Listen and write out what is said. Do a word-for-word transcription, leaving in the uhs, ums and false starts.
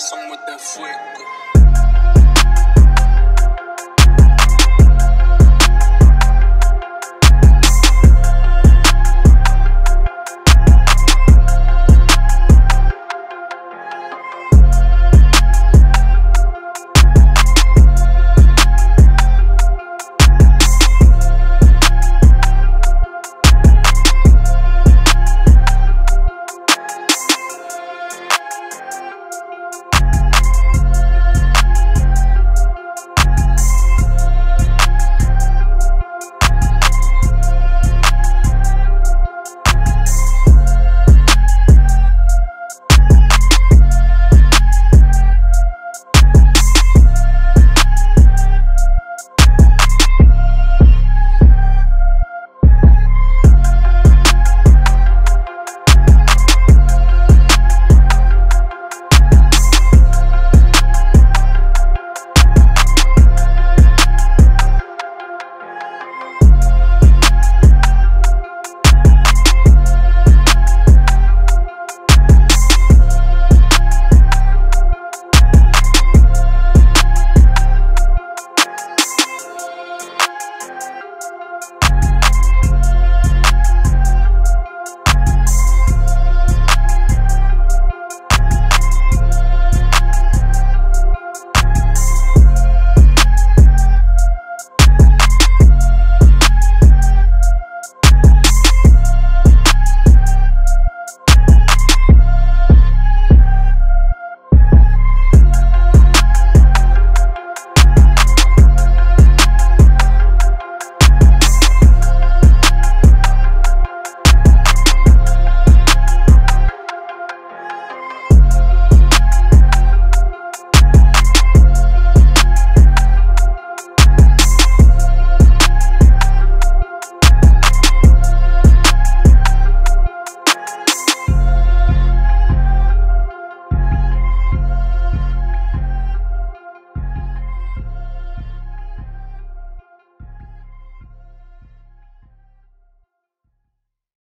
Corazón muerte fuego.